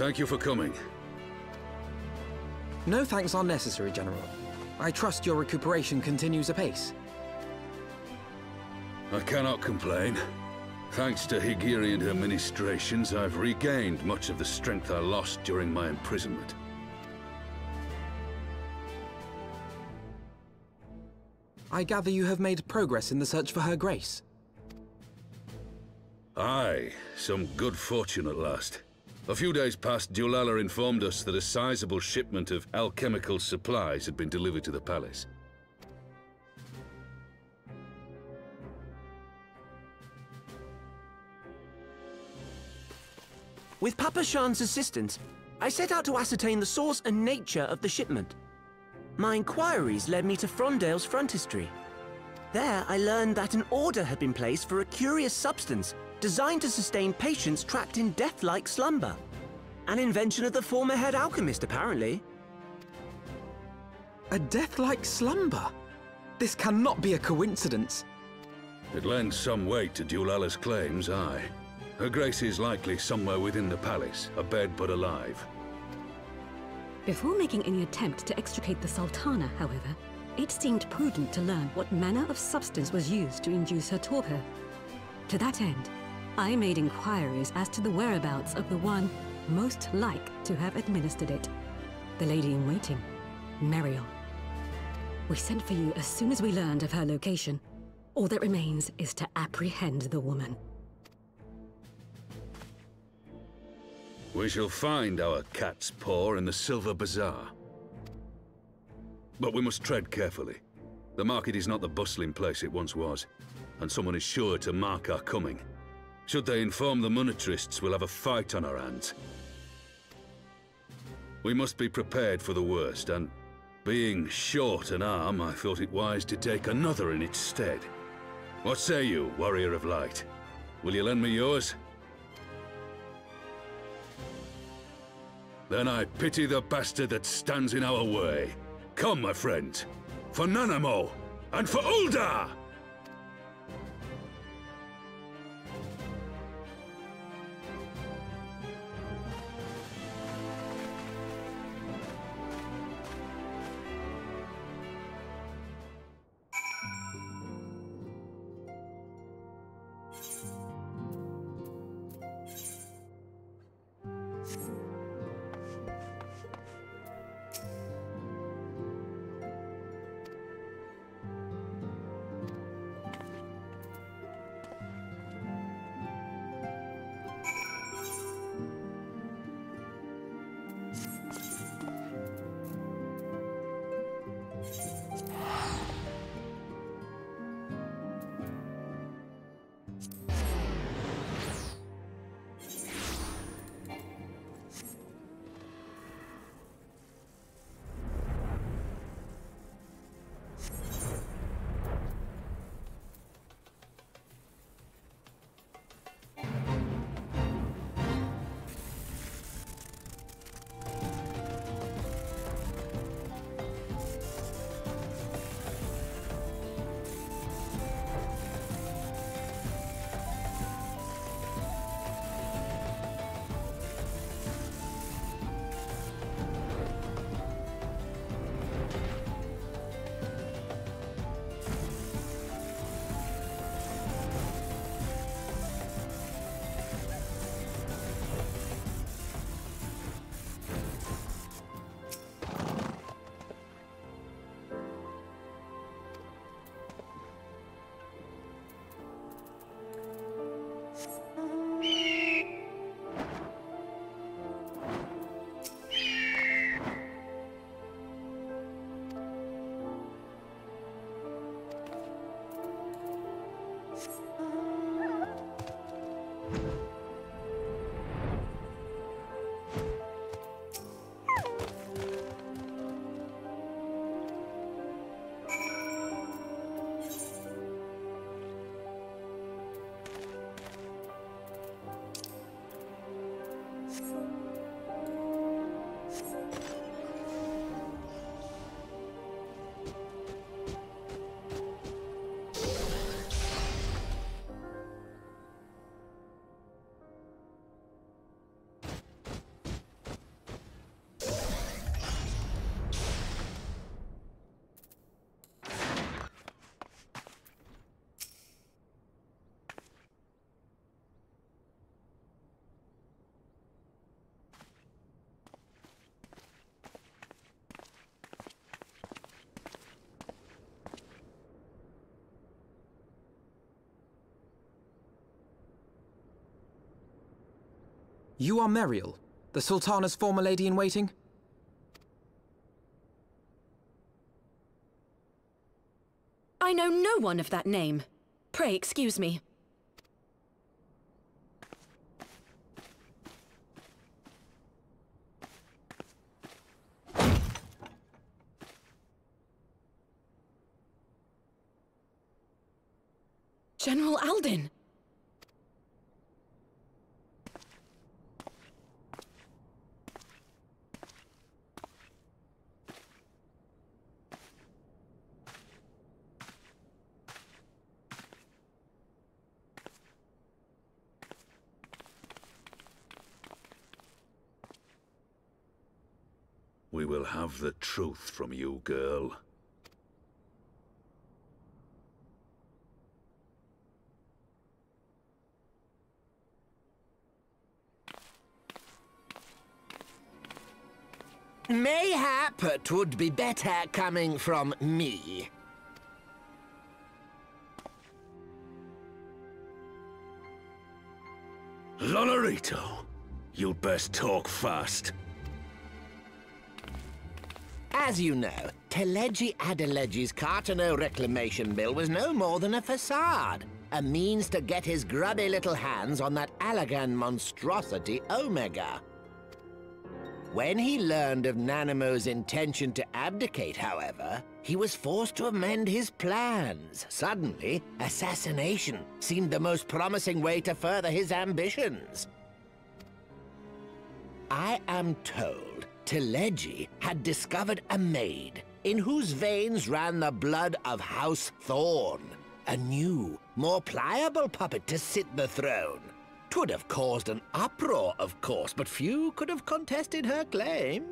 Thank you for coming. No thanks are necessary, General. I trust your recuperation continues apace. I cannot complain. Thanks to Higiri and her ministrations, I've regained much of the strength I lost during my imprisonment. I gather you have made progress in the search for her grace. Aye, some good fortune at last. A few days past, Dulala informed us that a sizable shipment of alchemical supplies had been delivered to the palace. With Papa Shan's assistance, I set out to ascertain the source and nature of the shipment. My inquiries led me to Frondale's front history. There, I learned that an order had been placed for a curious substance designed to sustain patients trapped in death-like slumber. An invention of the former head alchemist, apparently. A death-like slumber? This cannot be a coincidence. It lends some weight to Dulala's claims, aye. Her grace is likely somewhere within the palace, abed but alive. Before making any attempt to extricate the Sultana, however, it seemed prudent to learn what manner of substance was used to induce her torpor. To that end, I made inquiries as to the whereabouts of the one most like to have administered it. The lady in waiting, Meriel. We sent for you as soon as we learned of her location. All that remains is to apprehend the woman. We shall find our cat's paw in the Silver Bazaar. But we must tread carefully. The market is not the bustling place it once was, and someone is sure to mark our coming. Should they inform the monetarists, we'll have a fight on our hands. We must be prepared for the worst, and being short an arm, I thought it wise to take another in its stead. What say you, Warrior of Light? Will you lend me yours? Then I pity the bastard that stands in our way. Come, my friend, for Nanamo, and for Ul'dah! You are Meriel, the Sultana's former lady-in-waiting? I know no one of that name. Pray excuse me. General Aldynn! We will have the truth from you, girl. Mayhap it would be better coming from me. Lolorito, you'd best talk fast. As you know, Teledji Adeledji's Cartano reclamation bill was no more than a facade, a means to get his grubby little hands on that Alagan monstrosity Omega. When he learned of Nanamo's intention to abdicate, however, he was forced to amend his plans. Suddenly, assassination seemed the most promising way to further his ambitions. I am told Teledji had discovered a maid in whose veins ran the blood of House Thorn, a new, more pliable puppet to sit the throne. 'Twould have caused an uproar, of course, but few could have contested her claim.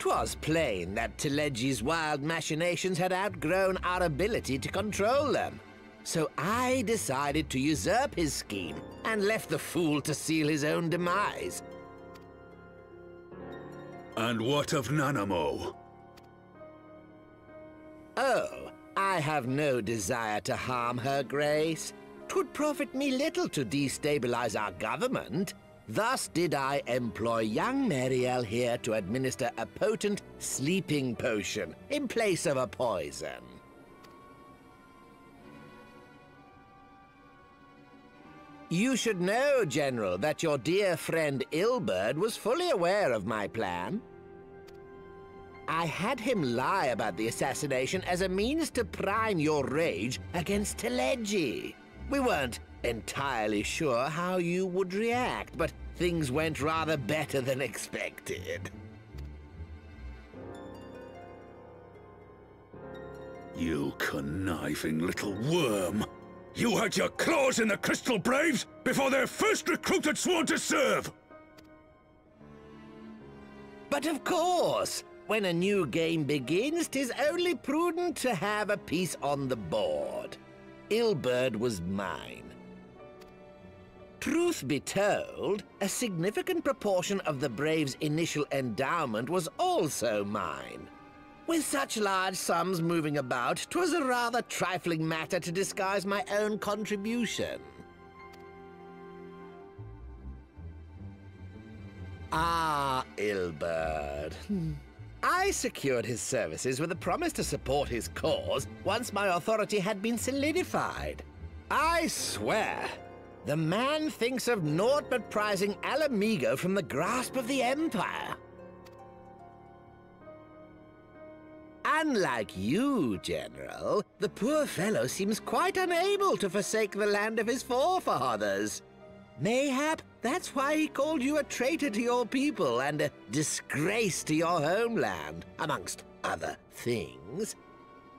Twas plain that Teledji's wild machinations had outgrown our ability to control them. So I decided to usurp his scheme and left the fool to seal his own demise. And what of Nanamo? Oh, I have no desire to harm her grace. 'Twould profit me little to destabilize our government. Thus did I employ young Meriel here to administer a potent sleeping potion in place of a poison. You should know, General, that your dear friend Ilberd was fully aware of my plan. I had him lie about the assassination as a means to prime your rage against Teledji. We weren't entirely sure how you would react, but things went rather better than expected. You conniving little worm! You had your claws in the Crystal Braves before their first recruit had sworn to serve! But of course! When a new game begins, 'tis only prudent to have a piece on the board. Ilberd was mine. Truth be told, a significant proportion of the Brave's initial endowment was also mine. With such large sums moving about, 'twas a rather trifling matter to disguise my own contribution. Ah, Ilberd. I secured his services with a promise to support his cause once my authority had been solidified. I swear, the man thinks of naught but prizing Alamigo from the grasp of the Empire. Unlike you, General, the poor fellow seems quite unable to forsake the land of his forefathers. Mayhap, that's why he called you a traitor to your people and a disgrace to your homeland, amongst other things.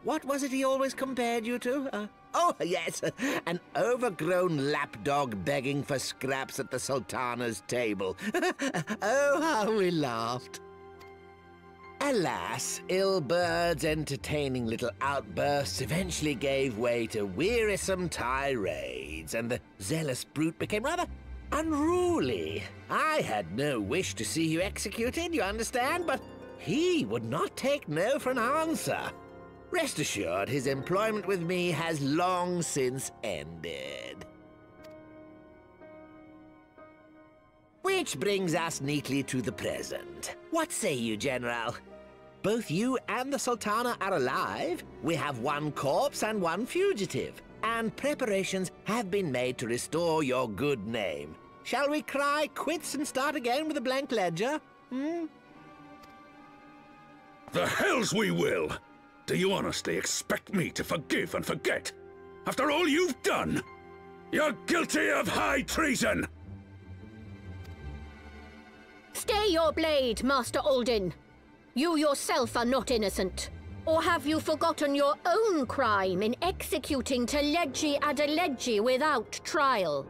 What was it he always compared you to? Oh, yes, an overgrown lapdog begging for scraps at the Sultana's table. Oh, how we laughed. Alas, Ilberd's entertaining little outbursts eventually gave way to wearisome tirades, and the zealous brute became rather unruly. I had no wish to see you executed, you understand, but he would not take no for an answer. Rest assured, his employment with me has long since ended. Which brings us neatly to the present. What say you, General? Both you and the Sultana are alive. We have one corpse and one fugitive, and preparations have been made to restore your good name. Shall we cry quits and start again with a blank ledger? Hmm? The hells we will! Do you honestly expect me to forgive and forget? After all you've done, you're guilty of high treason! Stay your blade, Master Aldynn. You yourself are not innocent. Or have you forgotten your own crime in executing Teledji Adeledji without trial?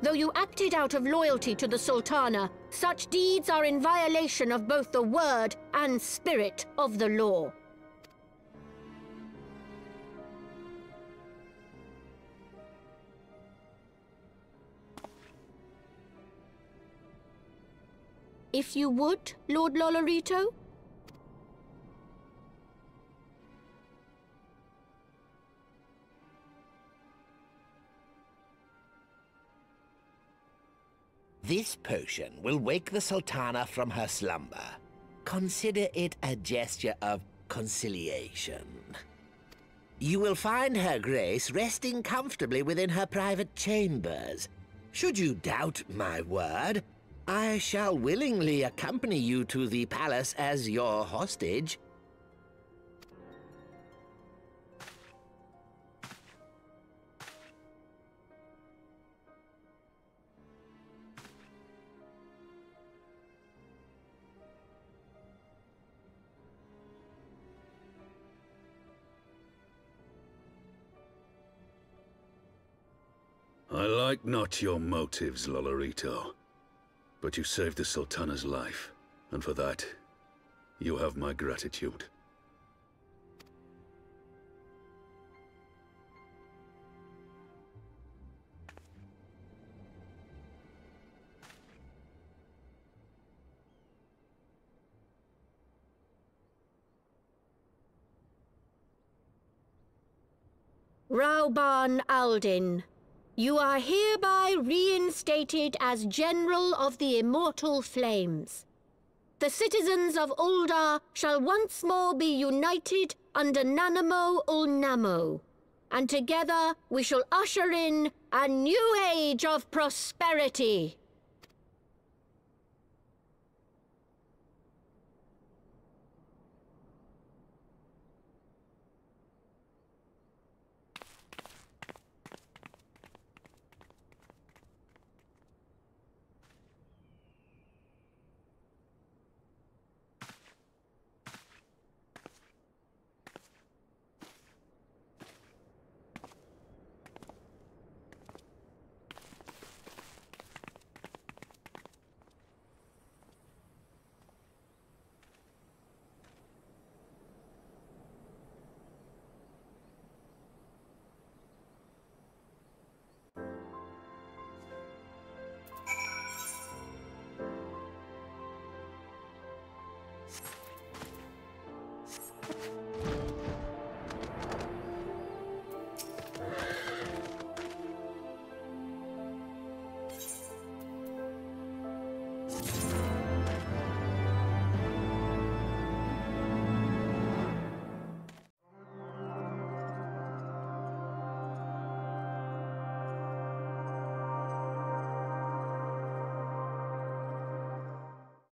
Though you acted out of loyalty to the Sultana, such deeds are in violation of both the word and spirit of the law. If you would, Lord Lolorito? This potion will wake the Sultana from her slumber. Consider it a gesture of conciliation. You will find her grace resting comfortably within her private chambers. Should you doubt my word, I shall willingly accompany you to the palace as your hostage. I like not your motives, Lolorito. But you saved the Sultana's life, and for that, you have my gratitude. Raubahn Aldin. You are hereby reinstated as General of the Immortal Flames. The citizens of Ul'dah shall once more be united under Nanamo Ul Namo, and together we shall usher in a new age of prosperity.